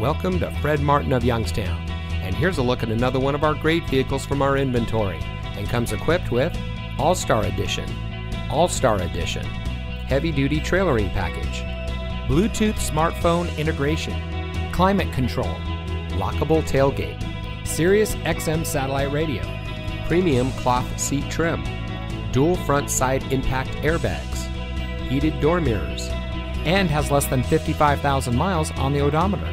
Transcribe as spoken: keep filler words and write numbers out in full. Welcome to Fred Martin of Youngstown, and here's a look at another one of our great vehicles from our inventory, and comes equipped with All-Star Edition, All-Star Edition, Heavy Duty Trailering Package, Bluetooth Smartphone Integration, Climate Control, Lockable Tailgate, Sirius X M Satellite Radio, Premium Cloth Seat Trim, Dual Front Side Impact Airbags, Heated Door Mirrors, and has less than fifty-five thousand miles on the odometer.